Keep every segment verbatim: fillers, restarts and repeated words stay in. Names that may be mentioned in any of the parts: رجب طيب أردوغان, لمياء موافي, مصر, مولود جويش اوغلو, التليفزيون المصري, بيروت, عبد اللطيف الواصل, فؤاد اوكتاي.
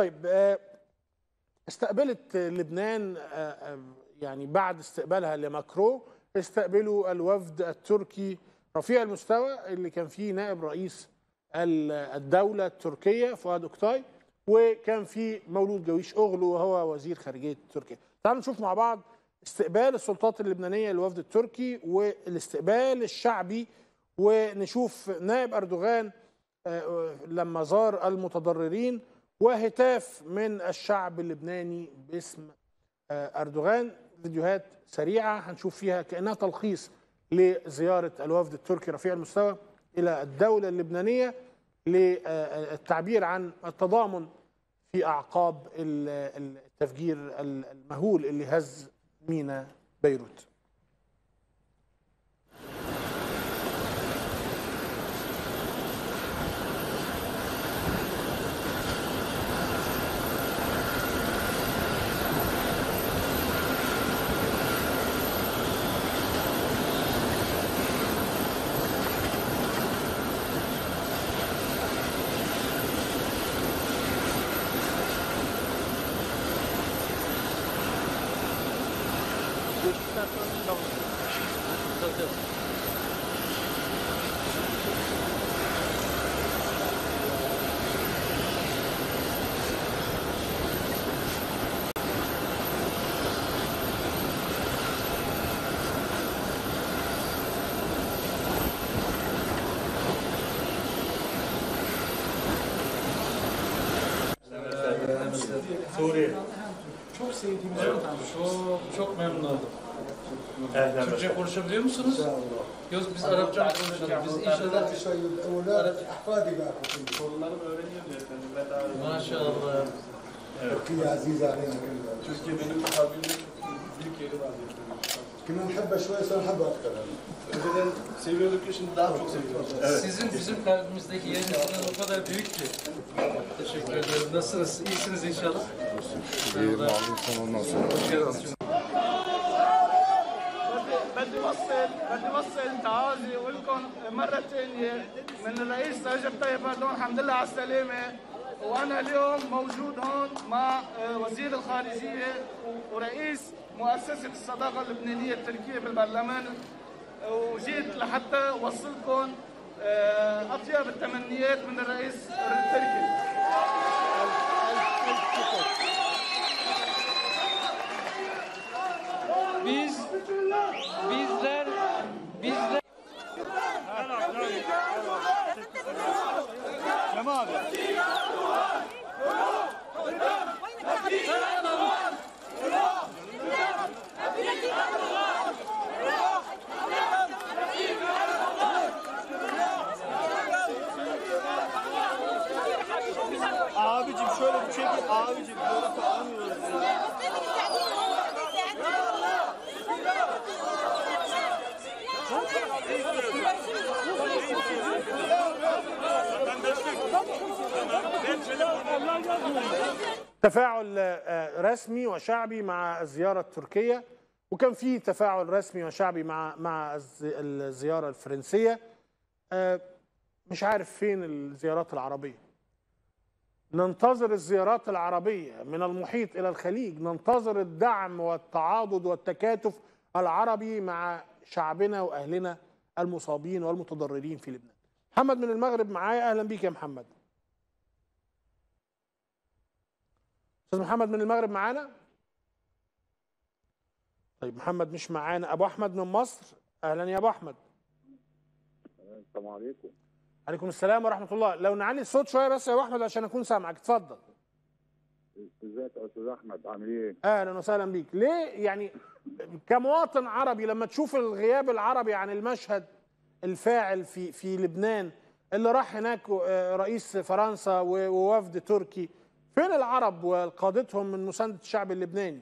طيب استقبلت لبنان يعني بعد استقبالها لماكرو استقبلوا الوفد التركي رفيع المستوى اللي كان فيه نائب رئيس الدولة التركية فؤاد اوكتاي وكان فيه مولود جويش اوغلو وهو وزير خارجية تركيا. تعالوا نشوف مع بعض استقبال السلطات اللبنانية للوفد التركي والاستقبال الشعبي ونشوف نائب أردوغان لما زار المتضررين وهتاف من الشعب اللبناني باسم أردوغان. فيديوهات سريعة هنشوف فيها كأنها تلخيص لزيارة الوفد التركي رفيع المستوى إلى الدولة اللبنانية للتعبير عن التضامن في أعقاب التفجير المهول اللي هز ميناء بيروت. سوري شوف سيدي مشوت عم شوف شوف ما مناضل اهلا بك شو شو بدي مصرس يوسف بس ارجع ارجع بس ايش هذا الشيء الاولاد احفادي باخذهم ما شاء الله تركيا عزيزه علينا كلنا شو كيف من حابين فيك كنا نحبها شوي صار نحبها اكثر Seviyoruz ki şimdi daha çok seviyoruz. Sizin bizim kalbimizdeki yerinizden o kadar büyük ki. Teşekkür ederim. Nasılsınız? İyisiniz inşallah. İyi malum sonundan sonra. بدي وصل بدي وصل تعازي واقول لكم مرة ثانية من الرئيس رجب طيب أردوغان الحمد لله على السلامة. وأنا اليوم موجود هون مع وزير الخارجية ورئيس مؤسسة الصداقة اللبنانية التركية بالبرلمان. وجيت لحتى وصلكم اطيب التمنيات من الرئيس التركي. Biz bizler bizler Cemal abi. Abicim şöyle bir çekin, abicim böyle tutamıyoruz ya. تفاعل رسمي وشعبي مع الزيارة التركية وكان في تفاعل رسمي وشعبي مع مع الزيارة الفرنسية. مش عارف فين الزيارات العربية. ننتظر الزيارات العربية من المحيط إلى الخليج، ننتظر الدعم والتعاضد والتكاتف العربي مع شعبنا وأهلنا المصابين والمتضررين في لبنان. محمد من المغرب معايا، أهلا بيك يا محمد. أستاذ محمد من المغرب معانا؟ طيب محمد مش معانا. أبو أحمد من مصر، أهلا يا أبو أحمد. السلام عليكم. عليكم السلام ورحمة الله. لو نعلي الصوت شوية بس يا أبو أحمد عشان أكون سامعك، اتفضل. ازيك يا أستاذ أحمد، عامل إيه؟ أهلا وسهلا بيك. ليه يعني كمواطن عربي لما تشوف الغياب العربي عن المشهد الفاعل في في لبنان اللي راح هناك رئيس فرنسا ووفد تركي، فين العرب وقادتهم من مساندة الشعب اللبناني؟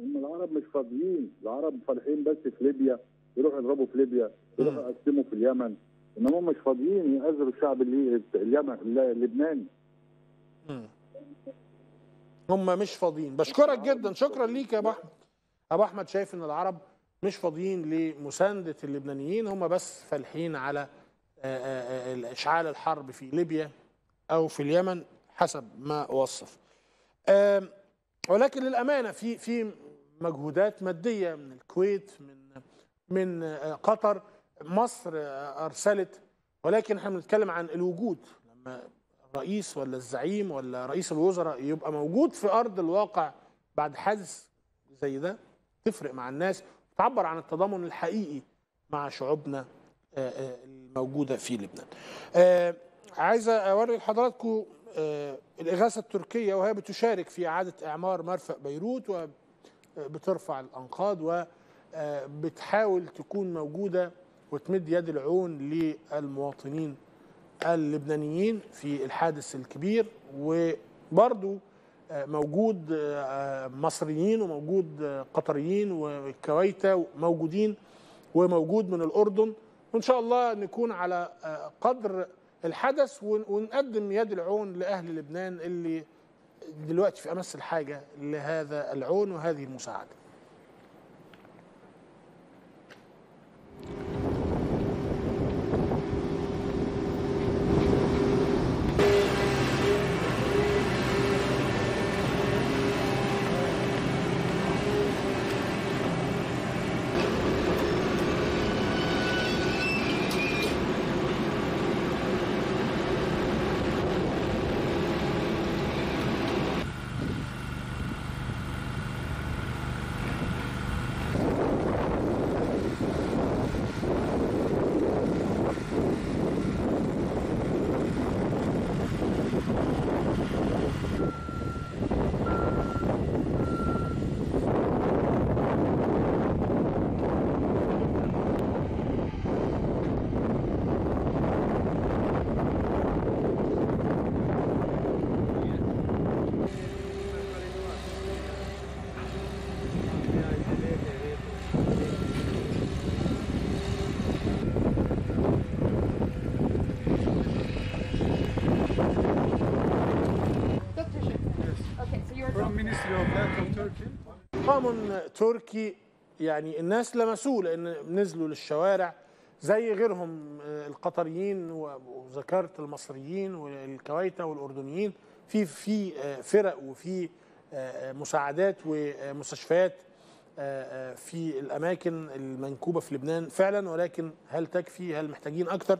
هم العرب مش فاضيين، العرب فالحين بس في ليبيا، يروحوا يضربوا في ليبيا، يروحوا يقسموا في اليمن. انما هم مش فاضيين يأذوا الشعب اللي اليمن اللبناني. امم هم مش فاضيين. بشكرك جدا، شكرا ليك يا ابو احمد. ابو احمد شايف ان العرب مش فاضيين لمسانده اللبنانيين، هم بس فالحين على اشعال الحرب في ليبيا او في اليمن. حسب ما وصف. ولكن للأمانة في في مجهودات مادية من الكويت من من قطر، مصر أرسلت، ولكن احنا بنتكلم عن الوجود. لما الرئيس ولا الزعيم ولا رئيس الوزراء يبقى موجود في أرض الواقع بعد حادث زي ده، تفرق مع الناس، تعبر عن التضامن الحقيقي مع شعوبنا الموجودة في لبنان. عايز أوري لحضراتكم الإغاثة التركية وهي بتشارك في إعادة إعمار مرفأ بيروت، وبترفع الأنقاض وبتحاول تكون موجودة وتمد يد العون للمواطنين اللبنانيين في الحادث الكبير. وبرضو موجود مصريين وموجود قطريين وكويتة موجودين وموجود من الأردن، وإن شاء الله نكون على قدر الحدث ونقدم يد العون لأهل لبنان اللي دلوقتي في أمس الحاجة لهذا العون وهذه المساعدة. طقم تركي يعني الناس لمسوه لأن نزلوا للشوارع زي غيرهم القطريين وذكرت المصريين والكويتة والأردنيين، في في فرق وفي مساعدات ومستشفيات في الأماكن المنكوبة في لبنان فعلا، ولكن هل تكفي؟ هل محتاجين أكتر؟